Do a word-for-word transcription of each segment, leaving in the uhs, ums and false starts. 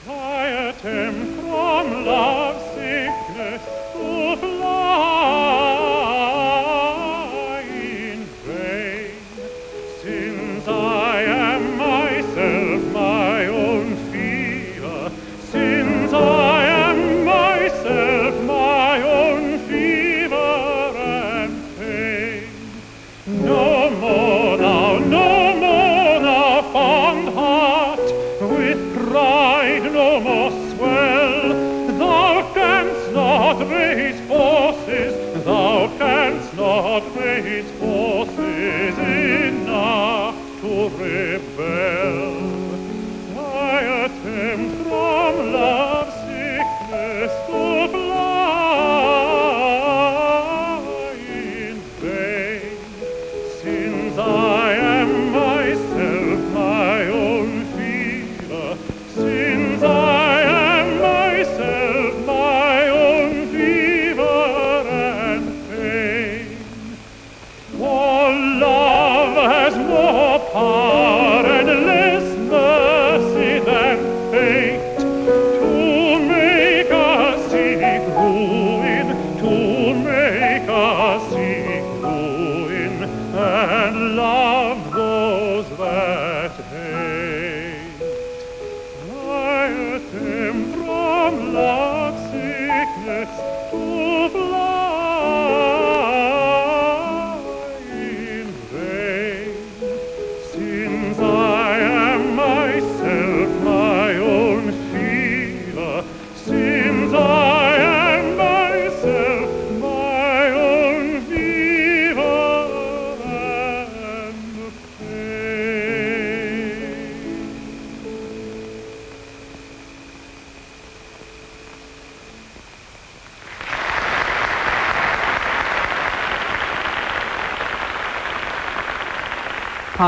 パ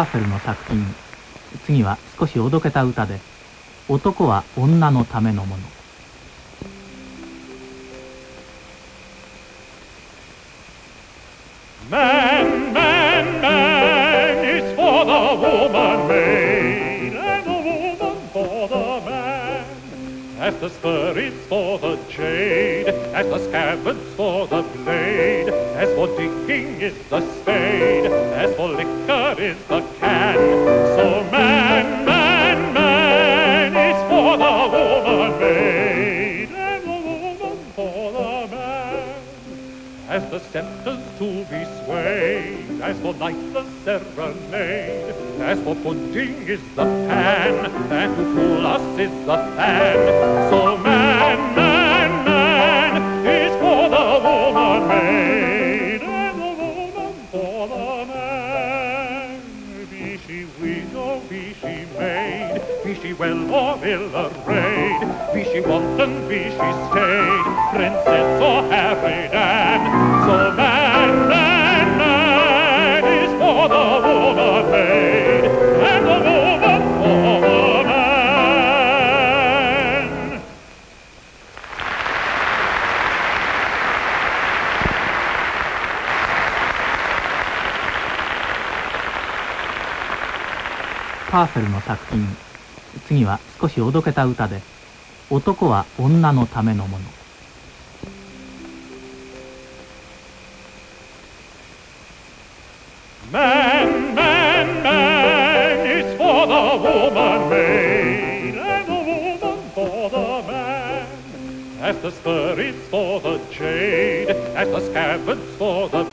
ーセルの作品。次は少しおどけた歌で「男は女のためのもの」。As the spur is for the jade, as the scabbard's for the blade, as for digging is the spade, as for liquor is the can. So man, man, man is for the woman maid, and the woman for the man. As the sceptre's to be swayed, as for night the serenade, as for pudding is the pan, and to fool us is the fan. So man, man, man is for the woman maid, and the woman for the man. Be she weed or be she maid, be she well or ill arrayed, be she wanton, be she staid, princess or happy dame. So man, man, man is for the woman maid.パーセルの作品。次は少しおどけた歌で「男は女のためのもの」。Man, man, man is for the woman maid, and the woman for the man. As the spur is for the jade, as the scabbard's for the forces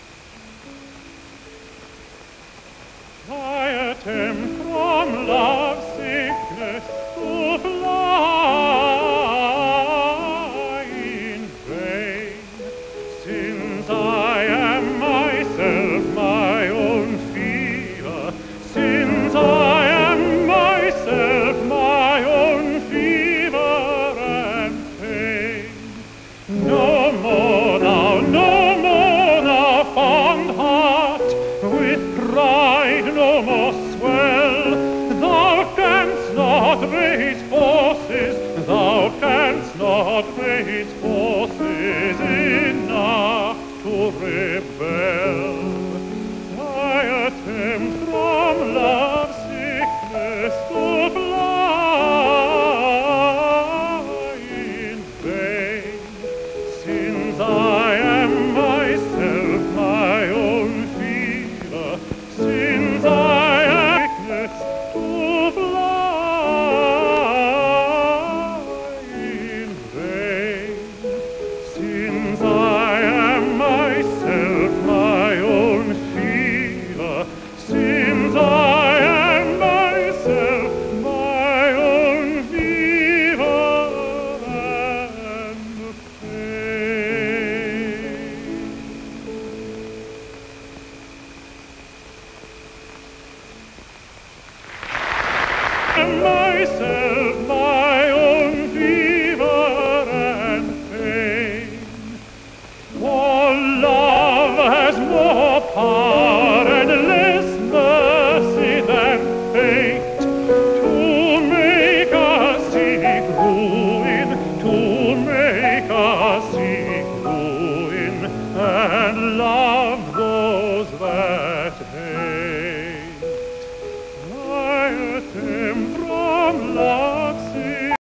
Love.